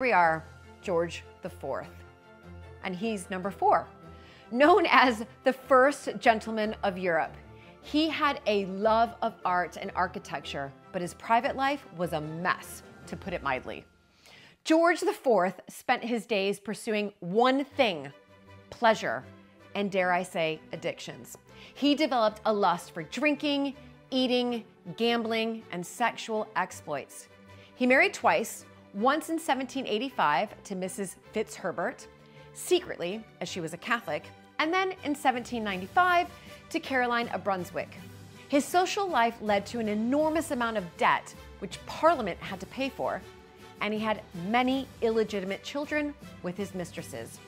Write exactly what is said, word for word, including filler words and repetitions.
We are George the fourth, and he's number four. Known as the first gentleman of Europe, he had a love of art and architecture, but his private life was a mess, to put it mildly. George the fourth spent his days pursuing one thing, pleasure, and dare I say, addictions. He developed a lust for drinking, eating, gambling, and sexual exploits. He married twice, once in seventeen eighty-five to Missus Fitzherbert, secretly as she was a Catholic, and then in seventeen ninety-five to Caroline of Brunswick. His social life led to an enormous amount of debt, which Parliament had to pay for, and he had many illegitimate children with his mistresses.